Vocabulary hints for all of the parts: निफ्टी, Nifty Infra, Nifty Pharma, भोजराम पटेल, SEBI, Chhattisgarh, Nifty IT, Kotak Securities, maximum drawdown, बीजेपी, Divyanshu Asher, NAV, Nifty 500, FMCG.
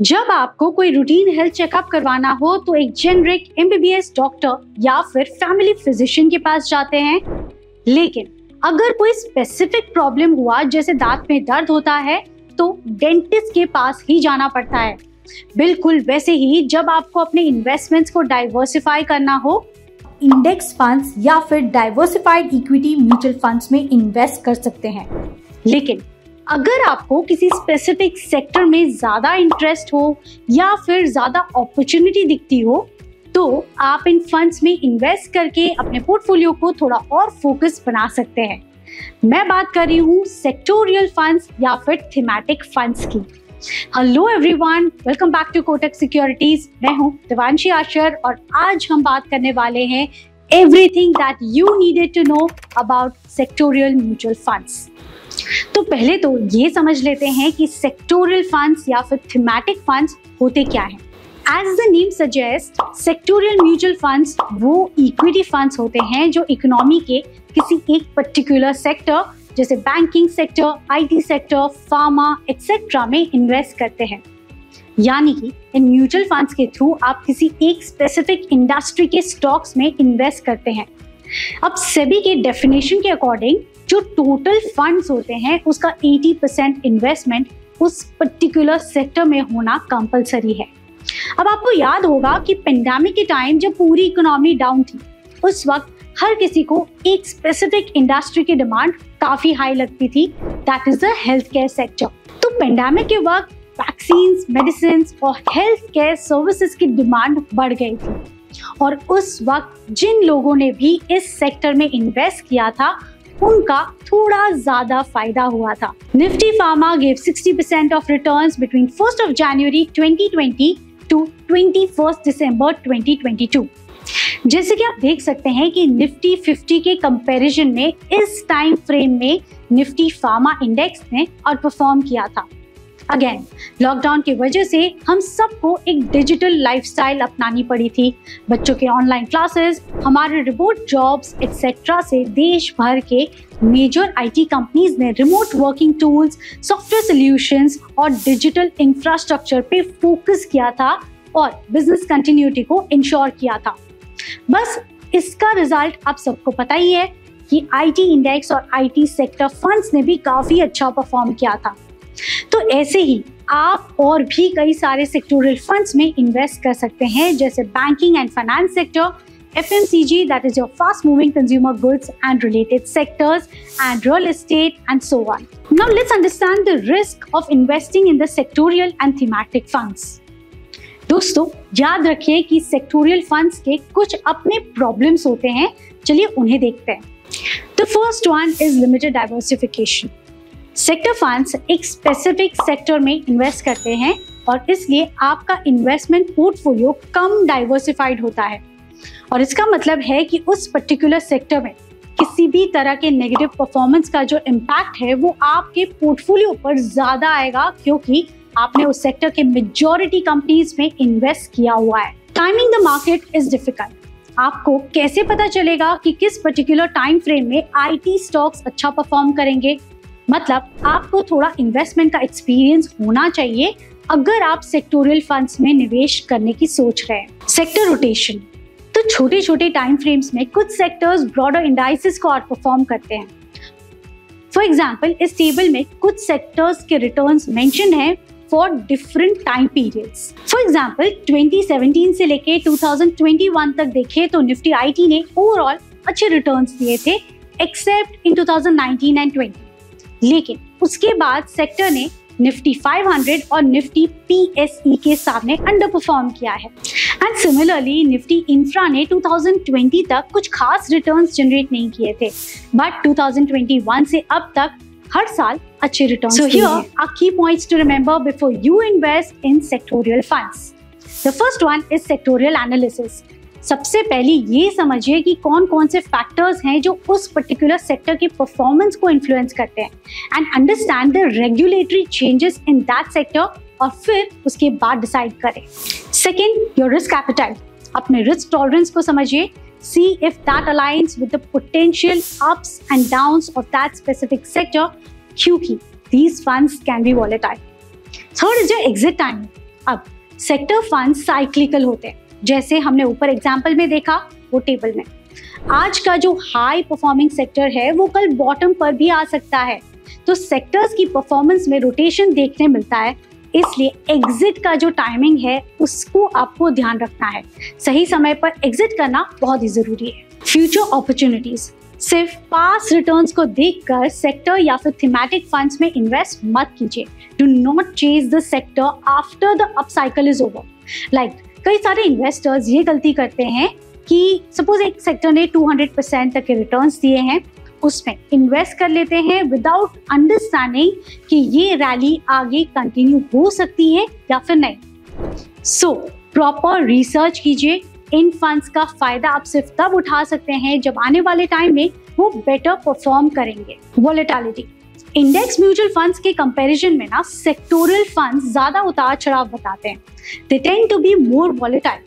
जब आपको कोई रूटीन हेल्थ चेकअप करवाना हो तो एक जेनरिक एमबीबीएस डॉक्टर या फिर फैमिली फिजिशियन के पास जाते हैं, लेकिन अगर कोई स्पेसिफिक प्रॉब्लम हुआ जैसे दांत में दर्द होता है तो डेंटिस्ट के पास ही जाना पड़ता है। बिल्कुल वैसे ही जब आपको अपने इन्वेस्टमेंट्स को डाइवर्सिफाई करना हो, इंडेक्स फंड्स या फिर डाइवर्सिफाइड इक्विटी म्यूचुअल फंड्स में इन्वेस्ट कर सकते हैं। लेकिन अगर आपको किसी स्पेसिफिक सेक्टर में ज्यादा इंटरेस्ट हो या फिर ज्यादा अपॉर्चुनिटी दिखती हो तो आप इन फंड्स में इन्वेस्ट करके अपने पोर्टफोलियो को थोड़ा और फोकस बना सकते हैं। मैं बात कर रही हूँ सेक्टोरियल फंड्स या फिर थीमेटिक फंड्स की। Hello everyone, welcome back to Kotak Securities. मैं हूं दिव्यांशी आशर और आज हम बात करने वाले हैं everything that you needed to know about sectoral mutual funds. तो पहले तो ये समझ लेते हैं कि सेक्टोरियल फंड्स या फिर थीमेटिक फंड्स होते क्या हैं। As the name suggest, sectoral mutual funds वो इक्विटी फंड्स होते हैं जो इकोनॉमी के किसी एक पर्टिकुलर सेक्टर जैसे banking sector, IT sector, pharma etcetera में इन्वेस्ट करते हैं। यानी कि इन म्यूचुअल फंड्स के थ्रू आप किसी एक स्पेसिफिक इंडस्ट्री के स्टॉक्स में इन्वेस्ट करते हैं। अब सेबी के डेफिनेशन के अकॉर्डिंग जो टोटल फंड्स होते हैं उसका 80% इन्वेस्टमेंट उस पर्टिकुलर सेक्टर में होना कंपलसरी है। अब आपको याद होगा कि पेंडेमिक के टाइम जब पूरी इकोनॉमी डाउन थी उस वक्त हर किसी को एक स्पेसिफिक इंडस्ट्री की डिमांड काफी हाई लगती थी, that is the health care sector. तो पेंडेमिक के वक्त वैक्सीन्स, मेडिसिन्स और हेल्थ केयर सर्विसेज की डिमांड बढ़ गई थी और उस वक्त जिन लोगों ने भी इस सेक्टर में इन्वेस्ट किया था उनका थोड़ा ज्यादा फायदा हुआ था। निफ्टी pharma gave 60% of returns between 1 January 2020 to 21 December 2022। जैसे कि आप देख सकते हैं कि निफ्टी 50 के कंपैरिजन में इस टाइम फ्रेम में निफ्टी फार्मा इंडेक्स ने आउटपरफॉर्म किया था। अगेन, लॉकडाउन की वजह से हम सबको एक डिजिटल लाइफस्टाइल अपनानी पड़ी थी। बच्चों के ऑनलाइन क्लासेस, हमारे रिमोट जॉब्स एक्सेट्रा से देश भर के मेजर आईटी कंपनीज ने remote working tools, software solutions और डिजिटल इंफ्रास्ट्रक्चर पे फोकस किया था और बिजनेस कंटिन्यूटी को इंश्योर किया था। बस इसका रिजल्ट आप सबको पता ही है कि आईटी इंडेक्स और आईटी सेक्टर फंड्स ने भी काफी अच्छा परफॉर्म किया था। तो ऐसे ही आप और भी कई सारे सेक्टोरल फंड्स में इन्वेस्ट कर सकते हैं जैसे banking and finance sector, FMCG that is your fast moving consumer goods and related sectors, and real estate and so on. Now let's understand the risk of investing in the sectoral and thematic funds. दोस्तों, याद रखिए कि sectoral funds के कुछ अपने problems होते हैं, चलिए उन्हें देखते हैं। The first one is limited diversification. Sector funds एक स्पेसिफिक सेक्टर में इन्वेस्ट करते हैं और इसलिए आपका इन्वेस्टमेंट पोर्टफोलियो कम डाइवर्सिफाइड होता है और इसका मतलब है कि उस पर्टिकुलर सेक्टर में किसी भी तरह के नेगेटिव परफॉर्मेंस का जो इम्पैक्ट है वो आपके पोर्टफोलियो पर ज्यादा आएगा क्योंकि आपने उस सेक्टर के मेजॉरिटी कंपनीज में इन्वेस्ट किया हुआ है। Timing the market is difficult. आपको कैसे पता चलेगा कि किस पर्टिकुलर टाइम फ्रेम में आईटी स्टॉक्स अच्छा परफॉर्म करेंगे? मतलब आपको थोड़ा इन्वेस्टमेंट का एक्सपीरियंस होना चाहिए अगर आप सेक्टोरियल फंड्स में निवेश करने की सोच रहे हैं। सेक्टर रोटेशन, तो छोटे छोटे टाइम फ्रेम्स में कुछ सेक्टर्स ब्रॉडर इंडाइसेस को आउट परफॉर्म करते हैं। फॉर एग्जाम्पल, इस टेबल में कुछ सेक्टर्स के रिटर्न्स मेंशन हैं for different time periods. For example, 2017 से लेके 2021 तक देखे तो निफ्टी आईटी ने ओवरऑल अच्छे रिटर्न्स दिए थे एक्सेप्ट इन 2019 एंड 20. लेकिन उसके बाद सेक्टर ने निफ्टी 500 और निफ्टी PSE के सामने अंडर परफॉर्म किया है। एंड सिमिलरली निफ्टी इंफ्रा ने 2020 तक कुछ खास रिटर्न्स जनरेट नहीं किए थे, बट 2021 से अब तक हर साल अच्छे returns. So here are key points to remember before you invest in sectorial funds. The first one is sectorial analysis. सबसे पहले ये समझिए कि कौन कौन से फैक्टर्स हैं जो उस पर्टिकुलर सेक्टर के परफॉर्मेंस को इन्फ्लुएंस करते हैं and understand the regulatory changes in that sector और फिर उसके बाद डिसाइड करें। Second, your risk appetite. अपने रिस्क टॉलरेंस को समझिए। See if that aligns with the potential ups and downs of that specific sector, क्योंकि these funds can be volatile. Third is your exit time. अब sector fund cyclical होते हैं, जैसे हमने ऊपर एग्जाम्पल में देखा वो टेबल में। आज का जो हाई परफॉर्मिंग सेक्टर है वो कल बॉटम पर भी आ सकता है, तो सेक्टर्स की परफॉर्मेंस में रोटेशन देखने मिलता है, इसलिए एग्जिट का जो टाइमिंग है उसको आपको ध्यान रखना है। सही समय पर एग्जिट करना बहुत ही जरूरी है। फ्यूचर अपॉर्चुनिटीज, सिर्फ पास रिटर्न्स को देखकर सेक्टर या फिर थीमेटिक फंड्स में इन्वेस्ट मत कीजिए। Do not chase the sector after the upcycle is over. Like कई सारे इन्वेस्टर्स ये गलती करते हैं कि सपोज एक सेक्टर ने 200% तक के रिटर्न्स दिए हैं, उसमें इन्वेस्ट कर लेते हैं विदाउट अंडरस्टैंडिंग कि ये रैली आगे कंटिन्यू हो सकती है या फिर नहीं। सो प्रॉपर रिसर्च कीजिए। इन फंड्स का फायदा आप सिर्फ तब उठा सकते हैं जब आने वाले टाइम में वो बेटर परफॉर्म करेंगे। वॉलेटिलिटी, इंडेक्स म्यूचुअल फंड्स के कंपैरिजन में ना सेक्टोरल फंड्स ज्यादा उतार चढ़ाव बताते हैं। They tend to be more volatile.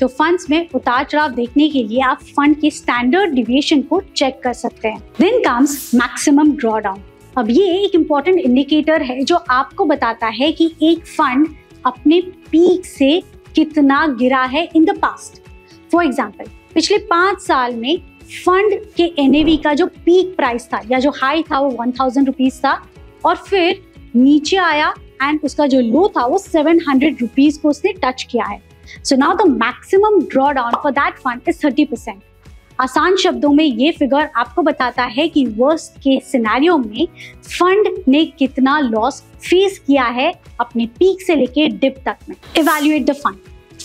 तो फंड्स में उतार चढ़ाव देखने के लिए आप फंड के स्टैंडर्ड डिविएशन को चेक कर सकते हैं। Then comes maximum drawdown. अब ये एक इम्पोर्टेंट इंडिकेटर है जो आपको बताता है कि एक फंड अपने पीक से कितना गिरा है in the past. For example, पिछले 5 साल में फंड के NAV का जो पीक प्राइस था या जो हाई था वो 1000 रुपीज था और फिर नीचे आया एंड उसका जो लो था वो 700 रुपीज को उसने टच किया है। So now the maximum drawdown for that fund is 30%. आसान शब्दों में ये फिगर आपको बताता है कि वर्स्ट केस सिनेरियो में फंड ने कितना लॉस फेस किया है अपने पीक से लेके डिप तक में। Evaluate the fund.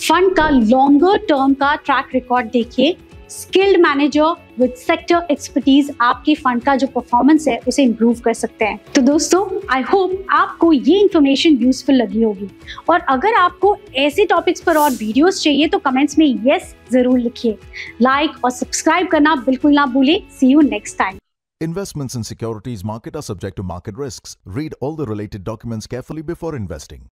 फंड का लॉन्गर टर्म का ट्रैक रिकॉर्ड देखिए। Skilled manager with sector expertise आपके फंड का जो परफॉर्मेंस है उसे इम्प्रूव कर सकते हैं। तो दोस्तों, आई होप आपको ये इन्फॉर्मेशन यूजफुल लगी होगी और अगर आपको ऐसे टॉपिक्स पर और वीडियोस चाहिए तो कमेंट्स में यस जरूर लिखिए। लाइक और सब्सक्राइब करना बिल्कुल ना भूलें। See you next time. Investments in securities market are subject to market risks. Read all the related documents carefully before investing.